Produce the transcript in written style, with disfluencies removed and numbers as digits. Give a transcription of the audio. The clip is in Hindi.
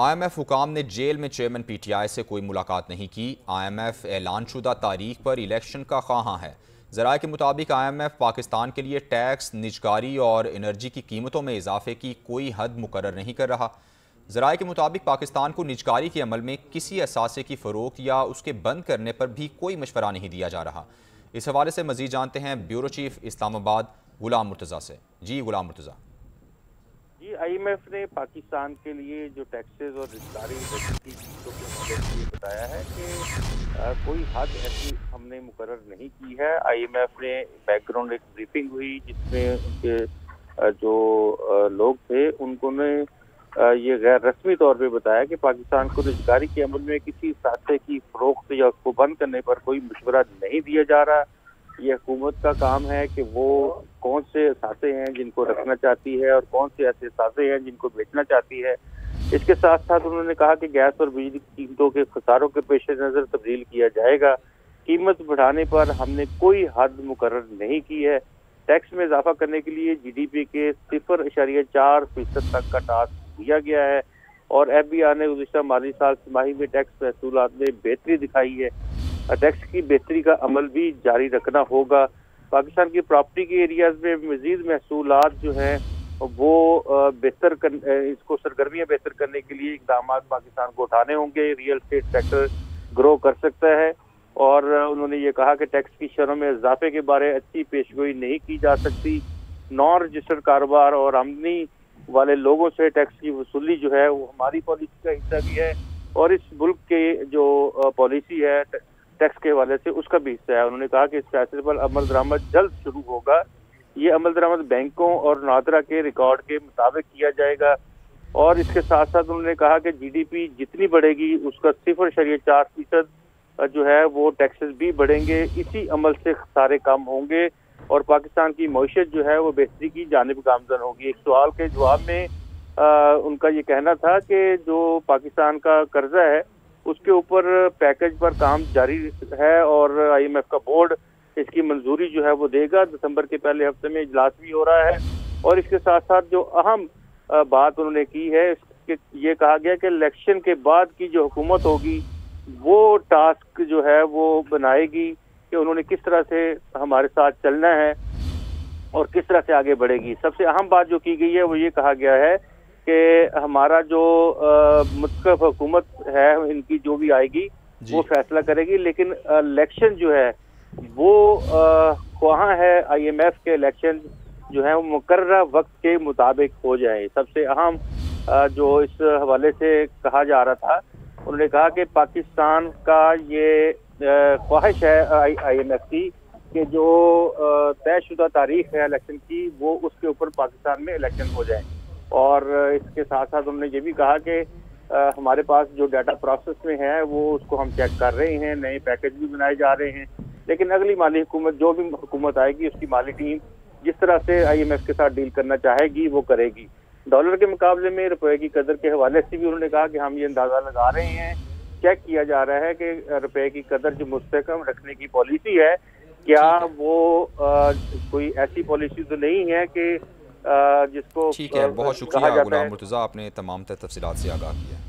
आईएमएफ हुकाम ने जेल में चेयरमैन पीटीआई से कोई मुलाकात नहीं की। आईएमएफ ऐलानशुदा तारीख पर इलेक्शन का ख्वाहां है। ज़राए के मुताबिक आईएमएफ पाकिस्तान के लिए टैक्स, निजकारी और एनर्जी की कीमतों में इजाफे की कोई हद मुकर्रर नहीं कर रहा। ज़राए के मुताबिक पाकिस्तान को निजकारी के अमल में किसी असासे की फ़रोख्त या उसके बंद करने पर भी कोई मशवरा नहीं दिया जा रहा। इस हवाले से मज़ीद जानते हैं ब्यूरो चीफ इस्लामाबाद गुलाम मुर्तज़ा से। जी गुलाम मुर्तज़ा, आईएमएफ ने पाकिस्तान के लिए जो टैक्सेस और रिश्तेदारी की चीज़ों के हवाले से बताया है कि कोई हद ऐसी हमने मुकर्रर नहीं की है। आईएमएफ ने बैकग्राउंड एक ब्रीफिंग हुई जिसमें उनके जो लोग थे उनको ने ये गैर रस्मी तौर पे बताया कि पाकिस्तान को निजकारी के अमल में किसी साथे की फरोख्त या उसको बंद करने पर कोई मशवरा नहीं दिया जा रहा। ये हुकूमत का काम है कि वो कौन से साथे हैं जिनको रखना चाहती है और कौन से ऐसे साथे हैं जिनको बेचना चाहती है। इसके साथ साथ उन्होंने कहा कि गैस और बिजली की कीमतों के खसारों के पेश नज़र तब्दील किया जाएगा। कीमत बढ़ाने पर हमने कोई हद मुकर्रर नहीं की है। टैक्स में इजाफा करने के लिए जीडीपी के 0.4% तक का टास्क दिया गया है और FBR ने गुज़िश्ता माली साल तिमाही में टैक्स महसूलात में बेहतरी दिखाई है। टैक्स की बेहतरी का अमल भी जारी रखना होगा। पाकिस्तान की प्रॉपर्टी के एरियाज में मजीद महसूलात जो हैं वो इसको सरगर्मियाँ बेहतर करने के लिए इकदाम पाकिस्तान को उठाने होंगे। रियल स्टेट सेक्टर ग्रो कर सकता है और उन्होंने ये कहा कि टैक्स की शरह में इजाफे के बारे अच्छी पेशगोई नहीं की जा सकती। नॉन रजिस्टर्ड कारोबार और आमदनी वाले लोगों से टैक्स की वसूली जो है वो हमारी पॉलिसी का हिस्सा भी है और इस मुल्क के जो पॉलिसी है टैक्स के हवाले से उसका भी हिस्सा है। उन्होंने कहा कि इस फैसले पर अमल दरामद जल्द शुरू होगा। ये अमल दरामद बैंकों और नादरा के रिकॉर्ड के मुताबिक किया जाएगा और इसके साथ साथ उन्होंने कहा कि GDP जितनी बढ़ेगी उसका 0.4% जो है वो टैक्सेस भी बढ़ेंगे। इसी अमल से सारे काम होंगे और पाकिस्तान की मईशत जो है वो बेहतरी की जानिब गामजन होगी। एक सवाल के जवाब में उनका ये कहना था कि जो पाकिस्तान का कर्जा है उसके ऊपर पैकेज पर काम जारी है और आईएमएफ का बोर्ड इसकी मंजूरी जो है वो देगा। दिसंबर के पहले हफ्ते में इजलास भी हो रहा है और इसके साथ साथ जो अहम बात उन्होंने की है इसके ये कहा गया कि इलेक्शन के बाद की जो हुकूमत होगी वो टास्क जो है वो बनाएगी कि उन्होंने किस तरह से हमारे साथ चलना है और किस तरह से आगे बढ़ेगी। सबसे अहम बात जो की गई है वो ये कहा गया है कि हमारा जो मुस्तक़बिल हुकूमत है इनकी जो भी आएगी वो फैसला करेगी, लेकिन इलेक्शन जो है वो वहाँ है आईएमएफ के इलेक्शन जो है वो मुकर्रर वक्त के मुताबिक हो जाए। सबसे अहम जो इस हवाले से कहा जा रहा था उन्होंने कहा कि पाकिस्तान का ये ख्वाहिश है आईएमएफ की कि जो तयशुदा तारीख है इलेक्शन की वो उसके ऊपर पाकिस्तान में इलेक्शन हो जाए और इसके साथ साथ उन्होंने ये भी कहा कि हमारे पास जो डाटा प्रोसेस में है वो उसको हम चेक कर रहे हैं, नए पैकेज भी बनाए जा रहे हैं, लेकिन अगली माली हुकूमत जो भी हुकूमत आएगी उसकी माली टीम जिस तरह से आईएमएफ के साथ डील करना चाहेगी वो करेगी। डॉलर के मुकाबले में रुपये की कदर के हवाले से भी उन्होंने कहा कि हम ये अंदाज़ा लगा रहे हैं, चेक किया जा रहा है कि रुपये की कदर जो मुस्तकम रखने की पॉलिसी है क्या वो कोई ऐसी पॉलिसी तो नहीं है कि जिसको ठीक है। बहुत शुक्रिया गुलाम मुर्तज़ा, आपने तमाम तफसीलात से आगाह किया।